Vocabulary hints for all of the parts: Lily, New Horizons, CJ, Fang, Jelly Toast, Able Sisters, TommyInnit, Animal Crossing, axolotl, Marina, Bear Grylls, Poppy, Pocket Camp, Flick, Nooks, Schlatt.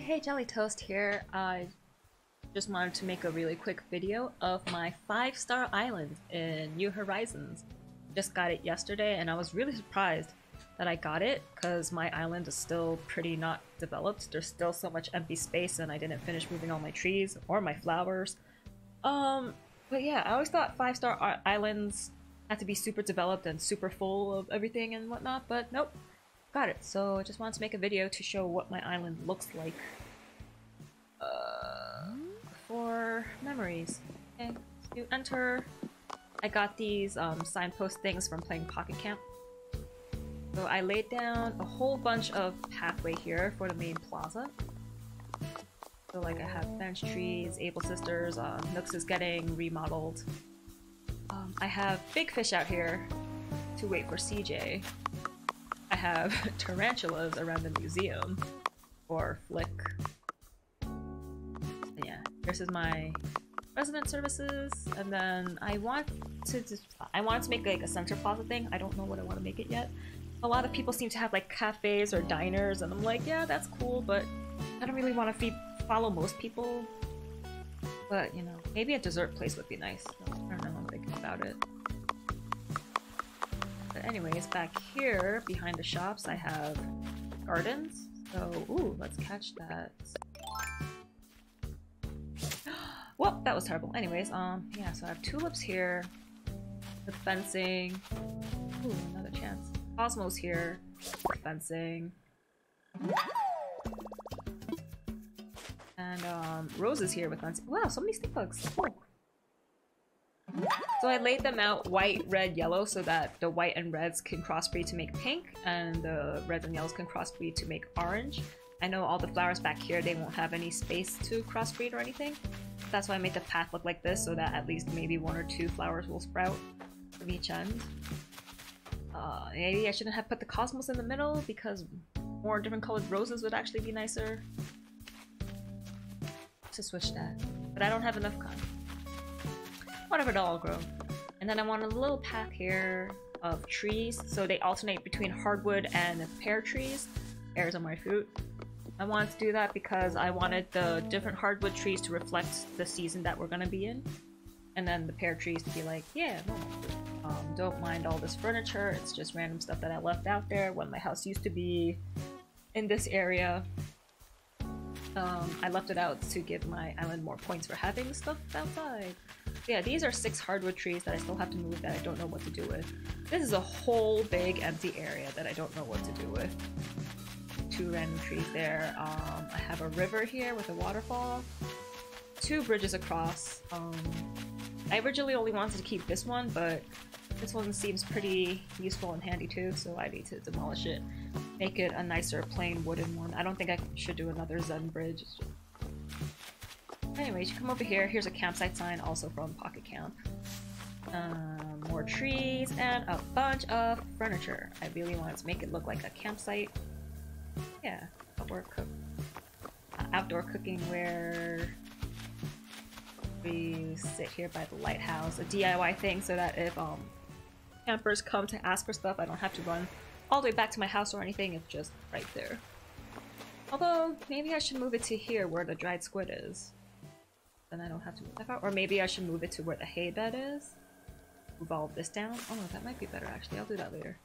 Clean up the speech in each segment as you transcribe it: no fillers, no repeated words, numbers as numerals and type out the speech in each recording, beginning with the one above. Hey, Jelly Toast here. I just wanted to make a really quick video of my 5-star island in New Horizons. Just got it yesterday and I was really surprised that I got it because my island is still pretty not developed. There's still so much empty space and I didn't finish moving all my trees or my flowers. But yeah, I always thought 5-star islands had to be super developed and super full of everything and whatnot, but nope. Got it. So I just wanted to make a video to show what my island looks like for memories. Okay, so you enter. I got these signpost things from playing Pocket Camp. So I laid down a whole bunch of pathway here for the main plaza. So like I have bench trees, Able Sisters, Nooks is getting remodeled. I have big fish out here to wait for CJ. I have tarantulas around the museum for Flick. Yeah, this is my resident services, and then I want to make like a center plaza thing. I don't know what I want to make it yet. A lot of people seem to have like cafes or diners, and I'm like, yeah, that's cool, but I don't really want to follow most people. But you know, maybe a dessert place would be nice. I don't know. I'm thinking about it. But anyways, back here, behind the shops, I have gardens, so ooh, let's catch that. Whoa, that was terrible. Anyways, yeah, so I have tulips here, the fencing, ooh, another chance. Cosmos here, the fencing, and roses here with fencing. Wow, so many stink bugs, cool. So I laid them out white, red, yellow so that the white and reds can crossbreed to make pink and the reds and yellows can crossbreed to make orange. I know all the flowers back here, they won't have any space to crossbreed or anything. That's why I made the path look like this so that at least maybe one or two flowers will sprout from each end. Maybe I shouldn't have put the cosmos in the middle because more different colored roses would actually be nicer. To switch that. But I don't have enough cotton. Whatever, it'll all grow. And then I want a little path here of trees, so they alternate between hardwood and pear trees. Pears are my fruit. I wanted to do that because I wanted the different hardwood trees to reflect the season that we're gonna be in, and then the pear trees to be like, yeah, don't mind all this furniture. It's just random stuff that I left out there when my house used to be in this area. I left it out to give my island more points for having stuff outside. Yeah, these are 6 hardwood trees that I still have to move that I don't know what to do with. This is a whole big empty area that I don't know what to do with. 2 random trees there. I have a river here with a waterfall. 2 bridges across. I originally only wanted to keep this one, but this one seems pretty useful and handy too, so I need to demolish it. Make it a nicer plain wooden one. I don't think I should do another Zen bridge. Anyways, you come over here, here's a campsite sign, also from Pocket Camp. More trees and a bunch of furniture. I really wanted to make it look like a campsite. Yeah, or outdoor cooking where we sit here by the lighthouse. A DIY thing so that if campers come to ask for stuff, I don't have to run all the way back to my house or anything, it's just right there. Although, maybe I should move it to here where the dried squid is. Then I don't have to move that far. Or maybe I should move it to where the hay bed is. Move all of this down. Oh, that might be better actually. I'll do that later.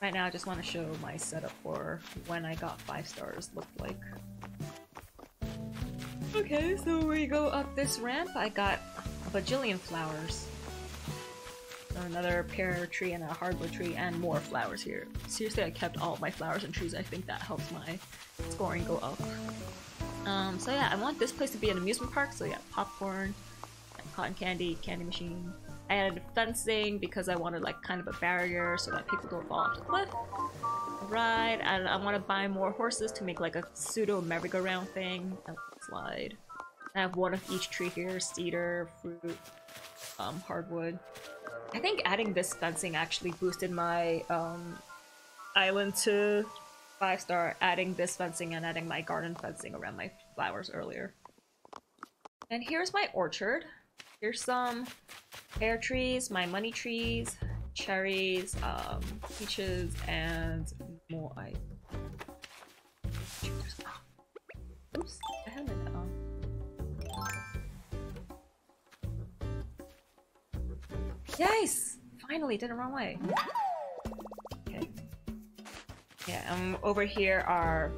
Right now I just want to show my setup for when I got 5 stars looked like. Okay, so we go up this ramp. I got a bajillion flowers. Another pear tree and a hardwood tree and more flowers here. Seriously, I kept all of my flowers and trees. I think that helps my scoring go up. So yeah, I want this place to be an amusement park. So yeah, popcorn, cotton candy, candy machine. I added fencing because I wanted like kind of a barrier so that people don't fall off the cliff. Ride, and I want to buy more horses to make like a pseudo merry-go-round thing. Slide. I have one of each tree here: cedar, fruit, hardwood. I think adding this fencing actually boosted my island to 5-star, adding this fencing and adding my garden fencing around my flowers earlier. And here's my orchard. Here's some pear trees, my money trees, cherries, peaches, and more. Oops, I had that on. Yes! Finally, did it the wrong way. Okay. Yeah, over here are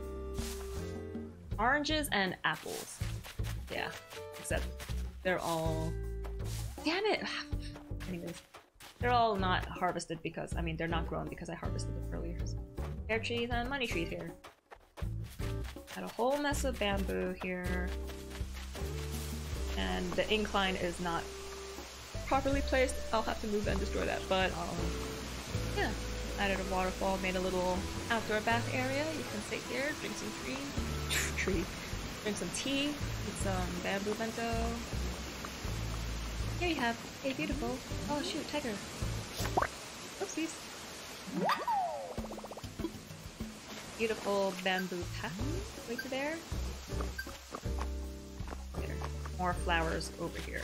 oranges and apples. Yeah, except they're all... Damn it! Anyways, they're all not harvested because, I mean, they're not grown because I harvested them earlier. So. Pear trees and money trees here. Had a whole mess of bamboo here. And the incline is not properly placed. I'll have to move and destroy that, but yeah. Added a waterfall, made a little outdoor bath area. You can sit here, drink some drink some tea, eat some bamboo bento. Here you have a beautiful, oh shoot, tiger. Oopsies. Beautiful bamboo path way to there. There. More flowers over here.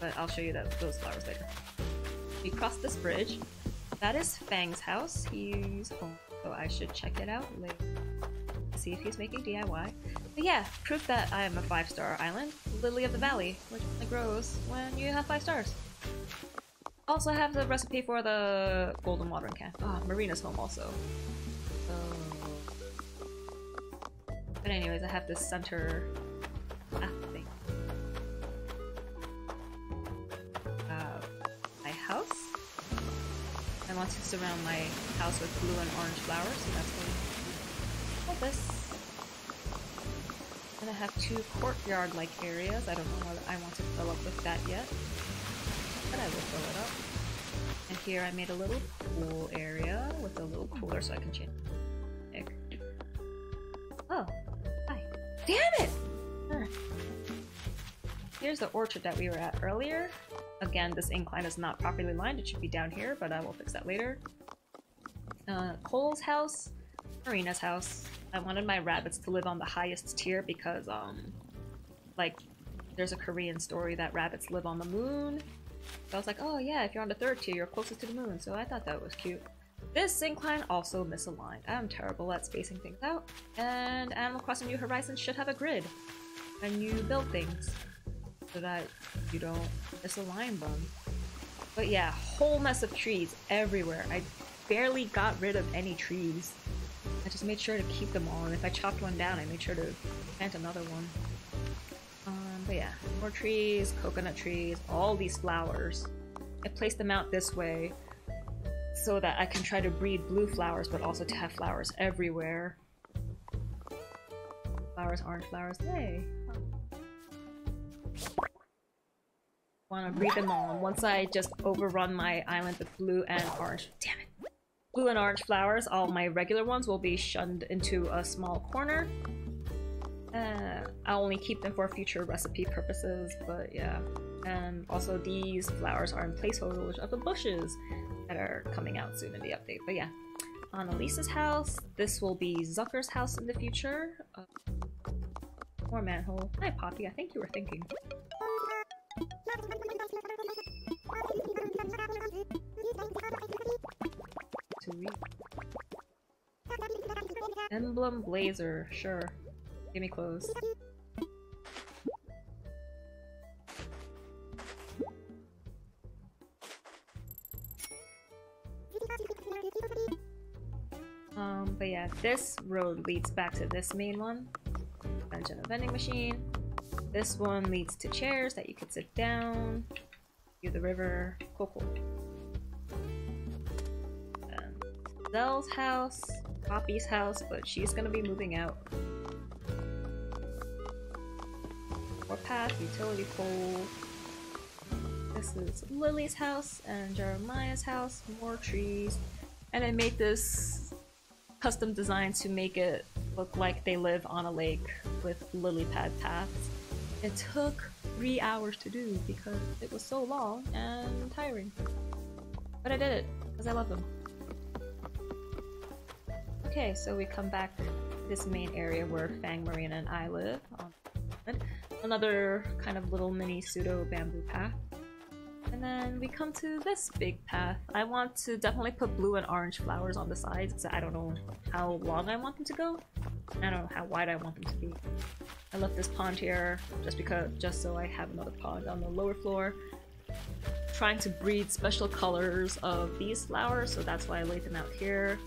But I'll show you that, those flowers later. We cross this bridge. That is Fang's house. He's home, so I should check it out later. See if he's making DIY. But yeah, proof that I am a 5-star island. Lily of the Valley, which grows when you have 5 stars. Also have the recipe for the golden watering can. Ah, oh, Marina's home also. So... But anyways, I have this center thing. My house. I want to surround my house with blue and orange flowers, so that's what this. And I have 2 courtyard-like areas. I don't know what I want to fill up with that yet, but I will fill it up. And here I made a little pool area with a little cooler so I can change. Oh, hi. Damn it! Here's the orchard that we were at earlier. Again, this incline is not properly lined. It should be down here, but I will fix that later. Cole's house. Marina's house. I wanted my rabbits to live on the highest tier because, like, there's a Korean story that rabbits live on the moon. So I was like, oh yeah, if you're on the 3rd tier, you're closest to the moon, so I thought that was cute. This incline also misaligned. I'm terrible at spacing things out. And Animal Crossing New Horizons should have a grid when you build things so that you don't misalign them. But yeah, whole mess of trees everywhere. I barely got rid of any trees. I just made sure to keep them all, and if I chopped one down, I made sure to plant another one. But yeah, more trees, coconut trees, all these flowers. I placed them out this way so that I can try to breed blue flowers, but also to have flowers everywhere. Flowers, orange flowers, hey! Wanna breed them all, once I just overrun my island with blue and orange. Damn it! Blue and orange flowers, all my regular ones will be shunned into a small corner. I'll only keep them for future recipe purposes, but yeah. And also these flowers are in placeholders of the bushes that are coming out soon in the update, but yeah. Annalisa's house, this will be Zucker's house in the future. More manhole. Hi Poppy, I think you were thinking. Emblem blazer, sure. Give me clothes. But yeah, this road leads back to this main one. Bench and a vending machine. This one leads to chairs that you could sit down. View the river. Cool, cool. Zell's house, Poppy's house, but she's gonna be moving out. More path, utility pole. This is Lily's house and Jeremiah's house, more trees. And I made this custom design to make it look like they live on a lake with lily pad paths. It took 3 hours to do because it was so long and tiring. But I did it, because I love them. Okay, so we come back to this main area where Fang, Marina, and I live on the island. Another kind of little mini pseudo bamboo path. And then we come to this big path. I want to definitely put blue and orange flowers on the sides because I don't know how long I want them to go. I don't know how wide I want them to be. I left this pond here just so I have another pond on the lower floor. Trying to breed special colors of these flowers, so that's why I laid them out here.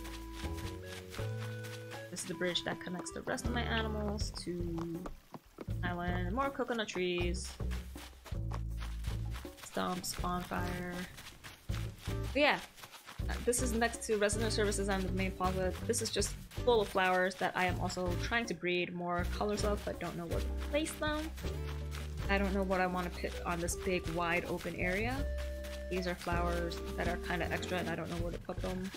This is the bridge that connects the rest of my animals to island. More coconut trees. Stumps, bonfire. But yeah, this is next to resident services and the main plaza. This is just full of flowers that I am also trying to breed more colors of, but don't know where to place them. I don't know what I want to put on this big wide open area. These are flowers that are kind of extra and I don't know where to put them.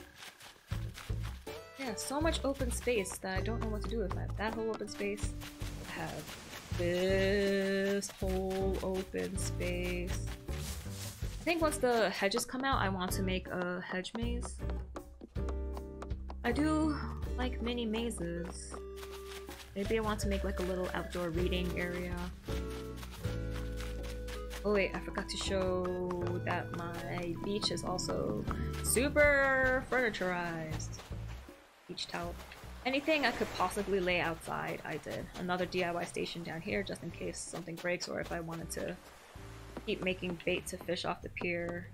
Yeah, so much open space that I don't know what to do with. I have that whole open space. I have this whole open space. I think once the hedges come out, I want to make a hedge maze. I do like mini mazes. Maybe I want to make like a little outdoor reading area. Oh wait, I forgot to show that my beach is also super furniturized. Beach towel. Anything I could possibly lay outside, I did. Another DIY station down here just in case something breaks or if I wanted to keep making bait to fish off the pier.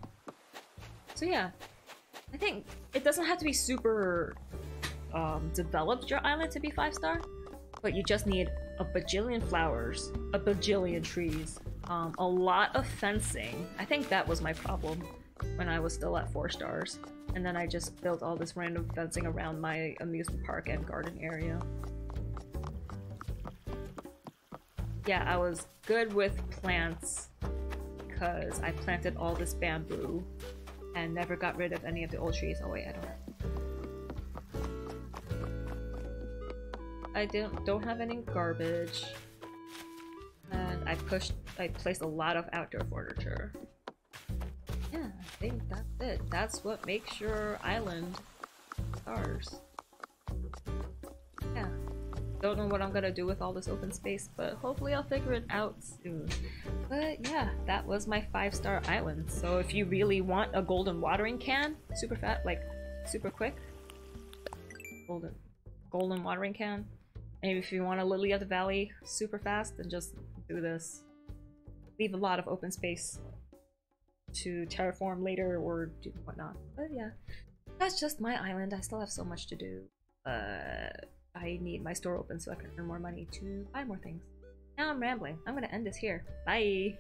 So yeah, I think it doesn't have to be super developed, your island, to be 5-star, but you just need a bajillion flowers, a bajillion trees, a lot of fencing. I think that was my problem when I was still at 4 stars, and then I just built all this random fencing around my amusement park and garden area. Yeah, I was good with plants because I planted all this bamboo and never got rid of any of the old trees. Oh wait, I don't have... I don't have any garbage. And I placed a lot of outdoor furniture. Yeah, I think that's it. That's what makes your island stars. Yeah. Don't know what I'm gonna do with all this open space, but hopefully I'll figure it out soon. But yeah, that was my 5-star island. So if you really want a golden watering can, super fat, like super quick, golden watering can. And if you want a Lily of the Valley super fast, then just do this. Leave a lot of open space to terraform later or do whatnot. But yeah, that's just my island. I still have so much to do. I need my store open so I can earn more money to buy more things. Now I'm rambling. I'm gonna end this here. Bye!